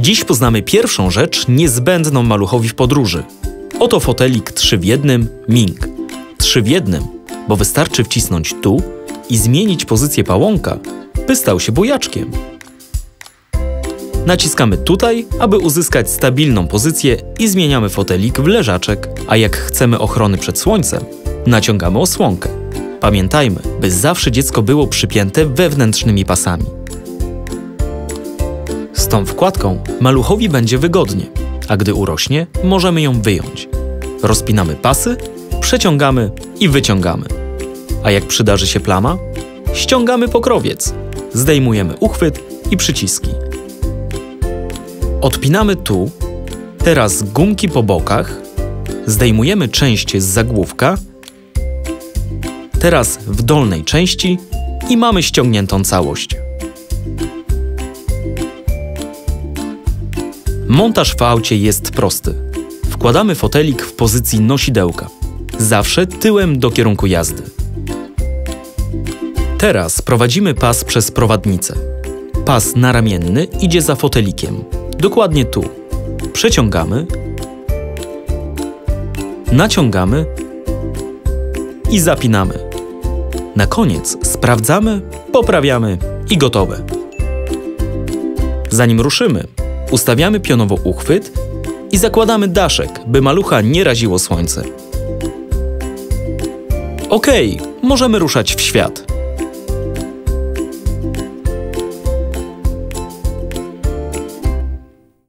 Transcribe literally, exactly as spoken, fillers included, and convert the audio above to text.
Dziś poznamy pierwszą rzecz niezbędną maluchowi w podróży. Oto fotelik trzy w jednym MINK. Trzy w jednym, bo wystarczy wcisnąć tu i zmienić pozycję pałąka, by stał się bujaczkiem. Naciskamy tutaj, aby uzyskać stabilną pozycję i zmieniamy fotelik w leżaczek, a jak chcemy ochrony przed słońcem, naciągamy osłonkę. Pamiętajmy, by zawsze dziecko było przypięte wewnętrznymi pasami. Z tą wkładką maluchowi będzie wygodnie, a gdy urośnie, możemy ją wyjąć. Rozpinamy pasy, przeciągamy i wyciągamy. A jak przydarzy się plama? Ściągamy pokrowiec, zdejmujemy uchwyt i przyciski. Odpinamy tu, teraz gumki po bokach, zdejmujemy część z zagłówka, teraz w dolnej części i mamy ściągniętą całość. Montaż w aucie jest prosty. Wkładamy fotelik w pozycji nosidełka, zawsze tyłem do kierunku jazdy. Teraz prowadzimy pas przez prowadnicę. Pas naramienny idzie za fotelikiem, dokładnie tu. Przeciągamy, naciągamy i zapinamy. Na koniec sprawdzamy, poprawiamy i gotowe. Zanim ruszymy, ustawiamy pionowo uchwyt i zakładamy daszek, by malucha nie raziło słońce. Okej, możemy ruszać w świat.